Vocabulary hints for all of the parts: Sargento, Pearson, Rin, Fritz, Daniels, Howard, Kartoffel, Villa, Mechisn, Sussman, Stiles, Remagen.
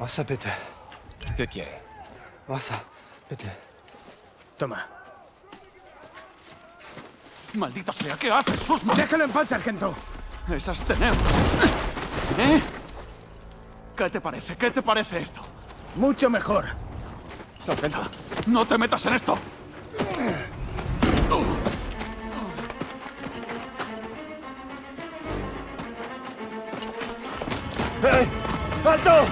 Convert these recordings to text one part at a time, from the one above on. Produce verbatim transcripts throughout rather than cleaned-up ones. Wasser, bitte. ¿Qué quiere? Wasser, bitte. Toma. Maldita sea, ¿qué haces, Sussman? Déjalo en paz, sargento. Esas tenemos. ¿Eh? ¿Qué te parece? ¿Qué te parece esto? Mucho mejor. Sargento, no te metas en esto. ¡Eh! ¡Alto!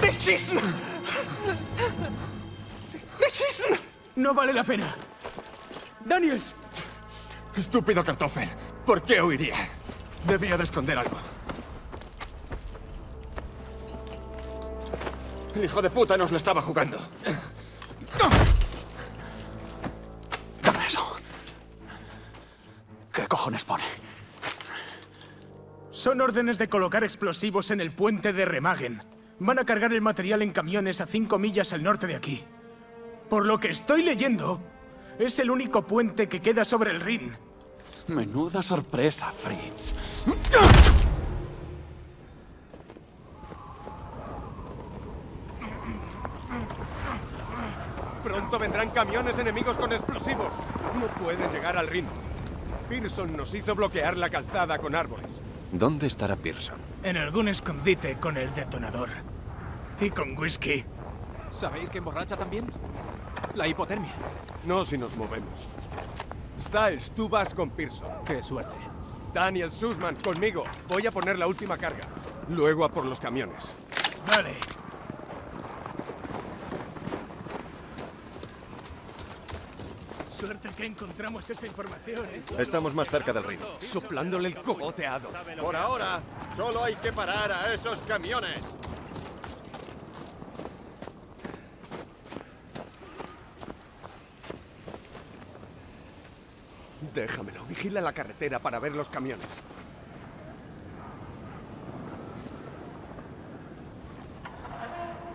¡Mechisn! ¡Mechisn! No vale la pena. ¡Daniels! Estúpido Kartoffel. ¿Por qué huiría? Debía de esconder algo. El hijo de puta nos lo estaba jugando. ¿Qué cojones pone? Son órdenes de colocar explosivos en el puente de Remagen. Van a cargar el material en camiones a cinco millas al norte de aquí. Por lo que estoy leyendo, es el único puente que queda sobre el Rin. Menuda sorpresa, Fritz. Pronto vendrán camiones enemigos con explosivos. No pueden llegar al Rin. Pearson nos hizo bloquear la calzada con árboles. ¿Dónde estará Pearson? En algún escondite con el detonador. Y con whisky. ¿Sabéis que emborracha también? La hipotermia. No si nos movemos. Stiles, tú vas con Pearson. Qué suerte. Daniel, Sussman, conmigo. Voy a poner la última carga. Luego a por los camiones. Vale. Suerte que encontramos esa información, ¿eh? Estamos más cerca del río. Soplándole el cogoteado. Por ahora, solo hay que parar a esos camiones. Déjamelo. Vigila la carretera para ver los camiones.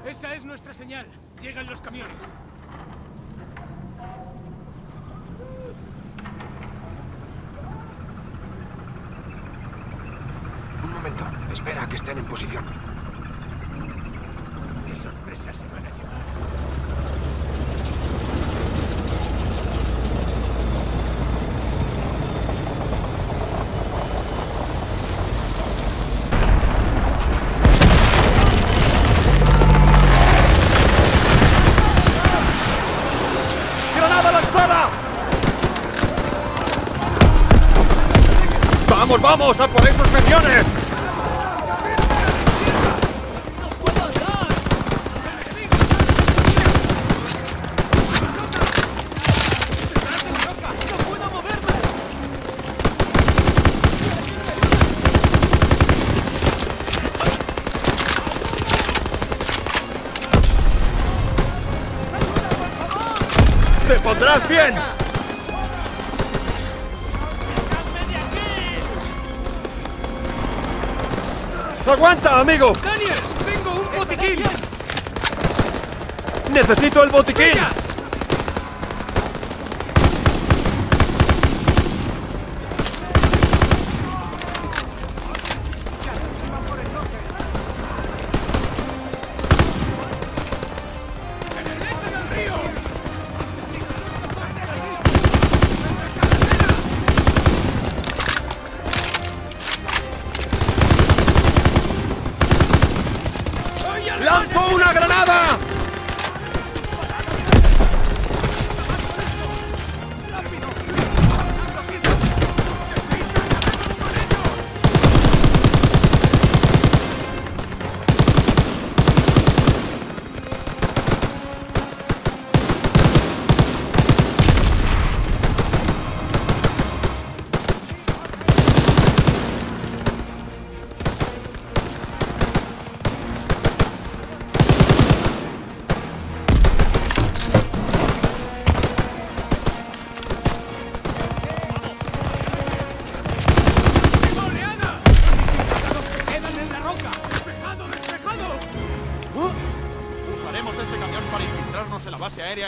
Esa es nuestra señal. Llegan los camiones. Espera a que estén en posición. Qué sorpresa se van a llevar. ¡Granada lanzada! ¡Vamos, vamos! ¡A por esos camiones! ¡Pondrás bien! ¡Sacadme de aquí! ¡Aguanta, amigo! ¡Daniels! ¡Tengo un botiquín! ¡Necesito el botiquín! ¡Venga!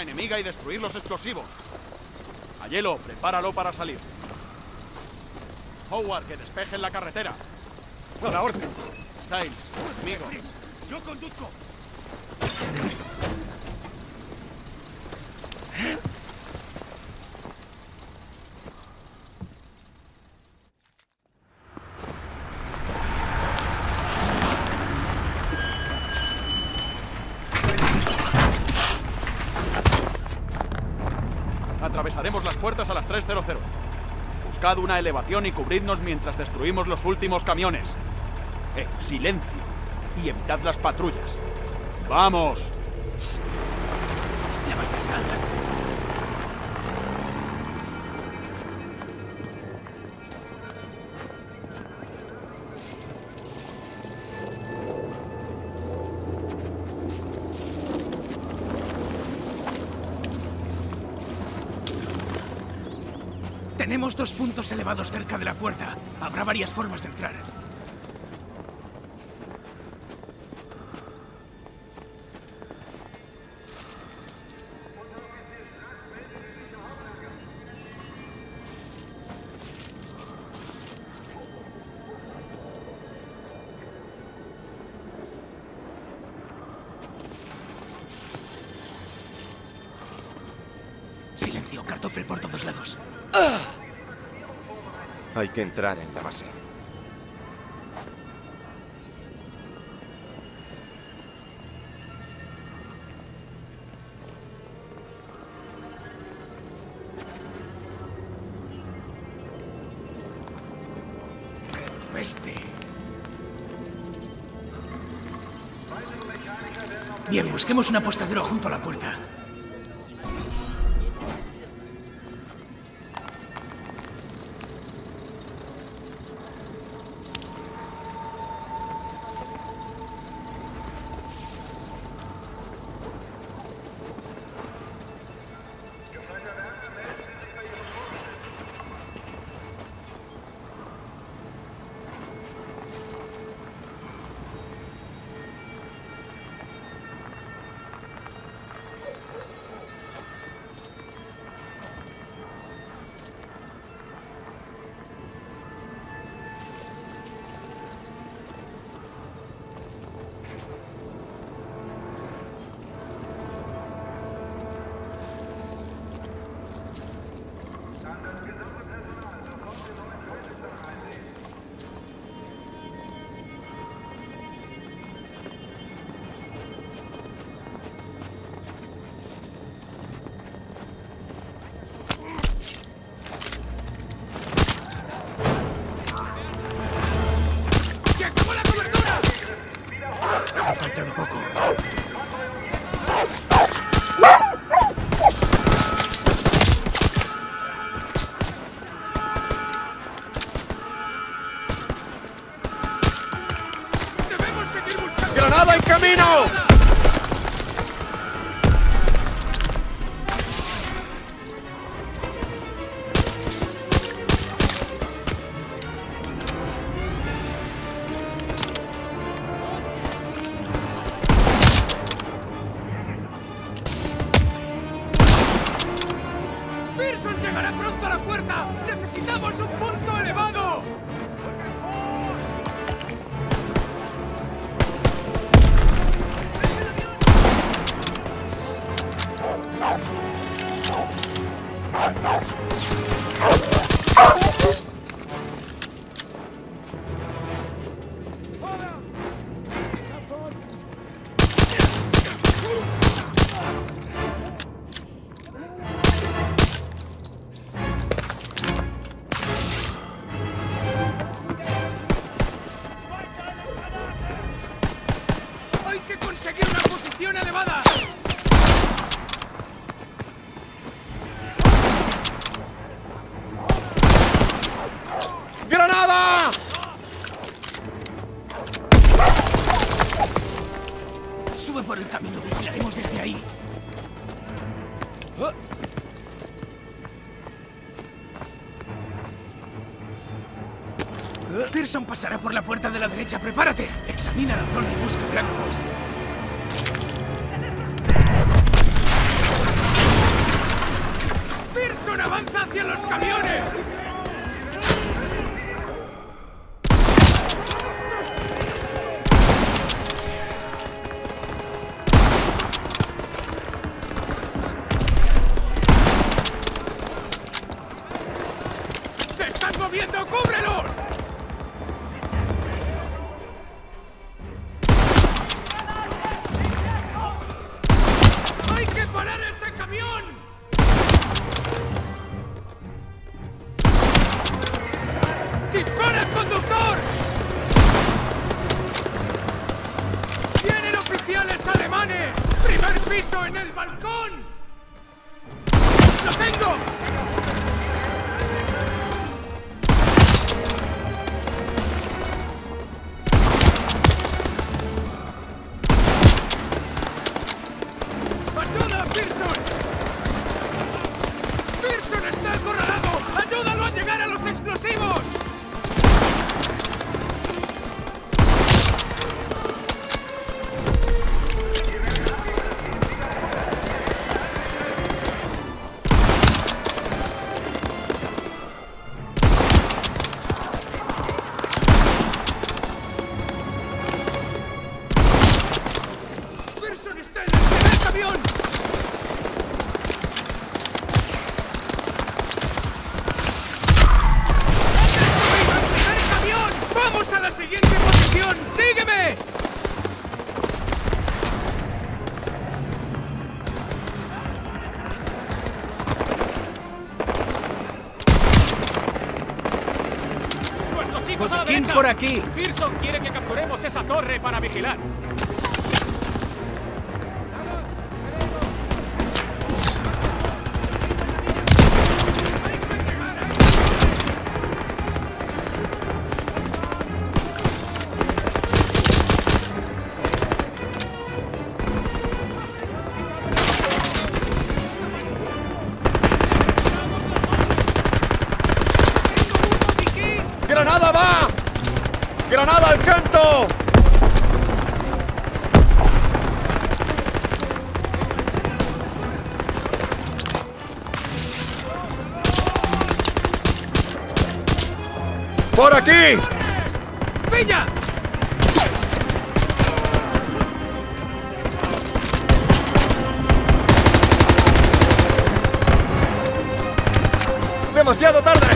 Enemiga y destruir los explosivos. Ayelo, prepáralo para salir. Howard, que despejen la carretera. A la orden. Stiles, conmigo. Yo conduzco. Atravesaremos las puertas a las tres cero cero. Buscad una elevación y cubridnos mientras destruimos los últimos camiones. Eh, silencio. Y evitad las patrullas. ¡Vamos! ¿Le vas a escaldar? Tenemos dos puntos elevados cerca de la puerta. Habrá varias formas de entrar. Silencio, Kartoffel por todos lados. ¡Ah! Hay que entrar en la base. Peste. Bien, busquemos un apostadero junto a la puerta. Pearson pasará por la puerta de la derecha. ¡Prepárate! Examina la zona y busca blancos. ¡Pearson avanza hacia los camiones! moviendo! ¡Cúbrelos! ¡Hay que parar ese camión! ¡Dispara al conductor! ¡Vienen oficiales alemanes! ¡Primer piso en el balcón! ¡Lo tengo! Por aquí. Pearson quiere que capturemos esa torre para vigilar. ¡Por aquí! ¡Villa! ¡Demasiado tarde!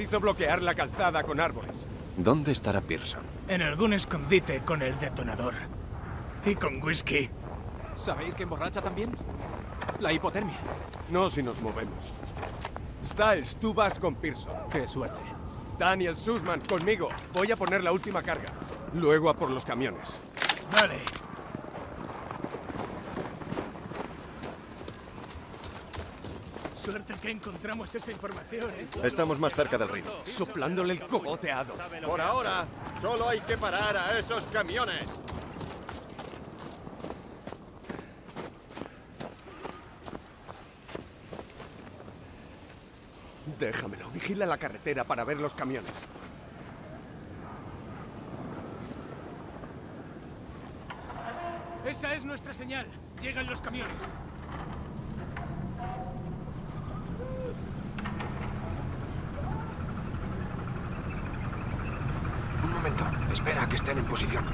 Hizo bloquear la calzada con árboles. ¿Dónde estará Pearson? En algún escondite con el detonador. Y con whisky. ¿Sabéis que emborracha también? La hipotermia. No si nos movemos. Stiles, tú vas con Pearson. Qué suerte. Daniel, Sussman, conmigo. Voy a poner la última carga. Luego a por los camiones. Vale. Suerte que encontramos esa información, ¿eh? Estamos más cerca del río. Soplándole el cogoteado. Por ahora, solo hay que parar a esos camiones. Déjamelo. Vigila la carretera para ver los camiones. Esa es nuestra señal. Llegan los camiones. Espera a que estén en posición.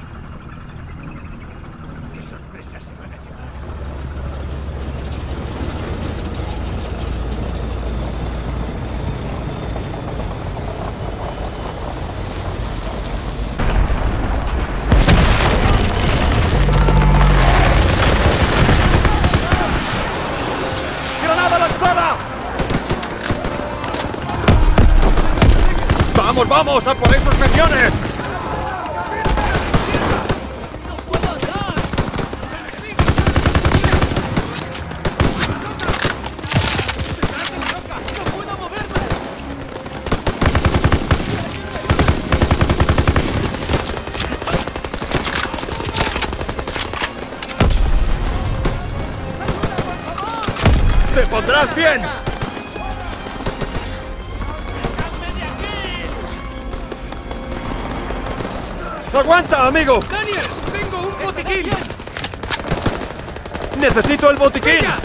¡Qué sorpresa se van a llevar! ¡Granada lanzada! ¡Vamos, vamos! ¡A por esos camiones! ¡Te pondrás bien! ¡Aguanta, amigo! ¡Daniels! ¡Tengo un botiquín! ¡Necesito el botiquín! ¡Venga!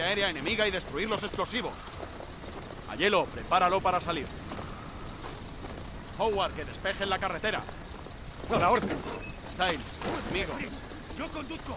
Aérea enemiga y destruir los explosivos. Ayelo, prepáralo para salir. Howard, que despejen la carretera. A la orden. Stiles, amigo. Yo conduzco.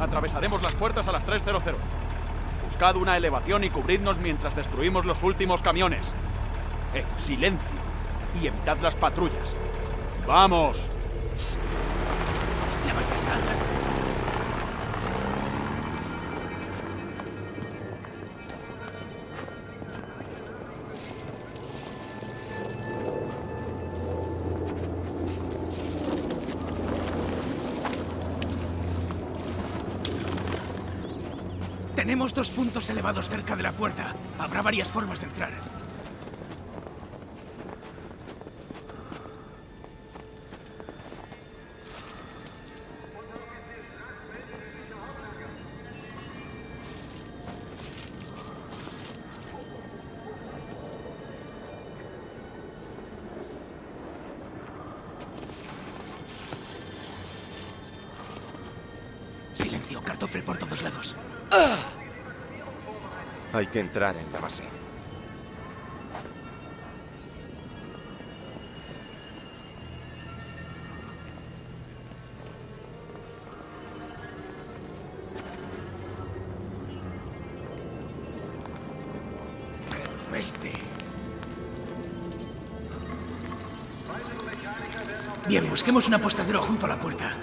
Atravesaremos las puertas a las tres cero cero. Buscad una elevación y cubridnos mientras destruimos los últimos camiones. Eh, silencio. Y evitad las patrullas. ¡Vamos! Tenemos dos puntos elevados cerca de la puerta. Habrá varias formas de entrar. Silencio, Kartoffel por todos lados. ¡Ah! Hay que entrar en la base. Peste. Bien, busquemos un apostadero junto a la puerta.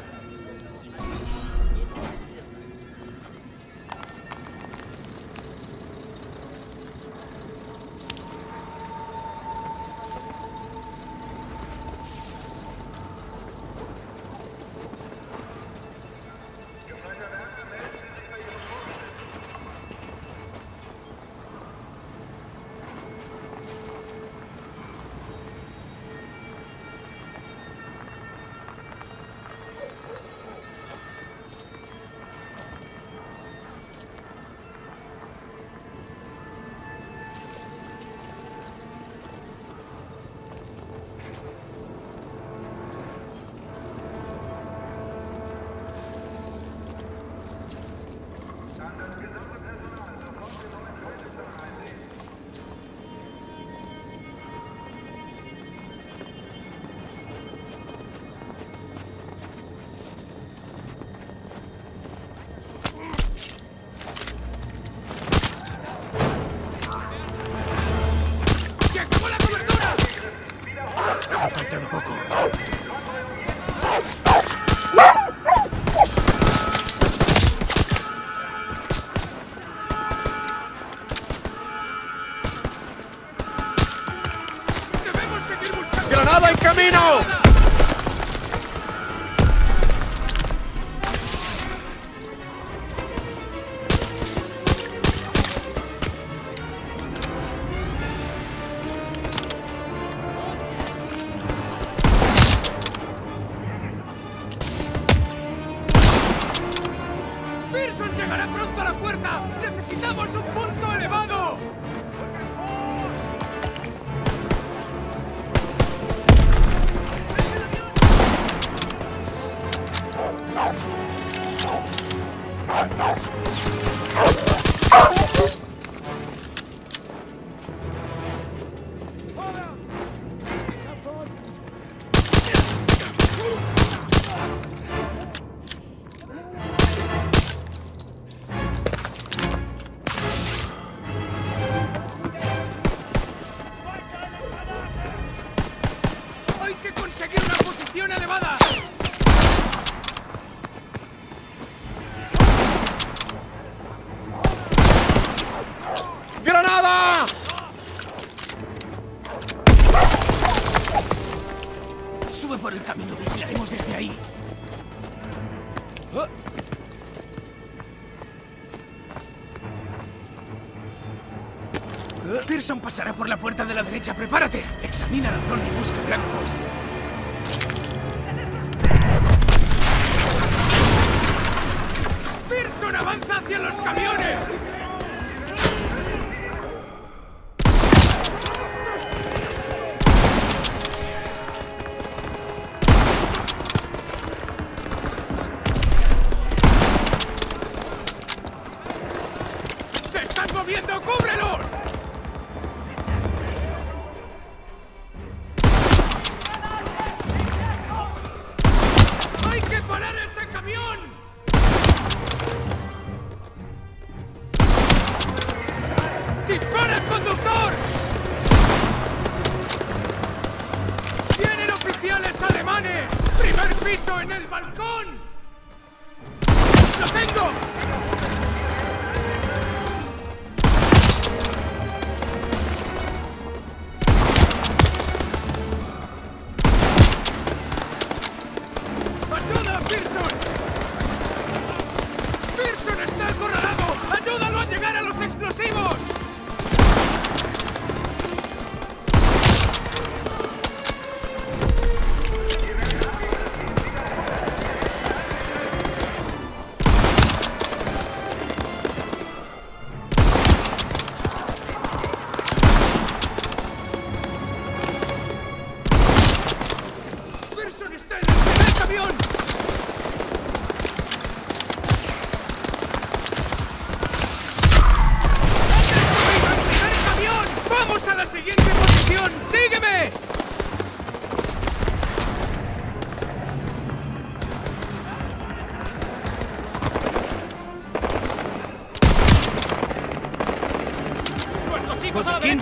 ¡Camino! ¡Presión elevada! ¡Granada! Sube por el camino, vigilaremos desde ahí. ¿Ah? Pearson pasará por la puerta de la derecha. ¡Prepárate! Examina la zona y busca blancos. ¡Pearson avanza hacia los camiones! ¡Se están moviendo! ¡Cúbrelos!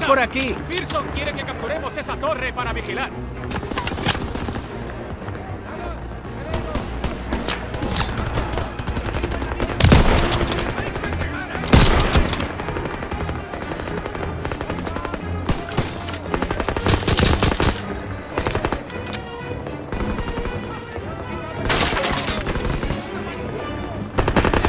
Por aquí. Pearson quiere que capturemos esa torre para vigilar.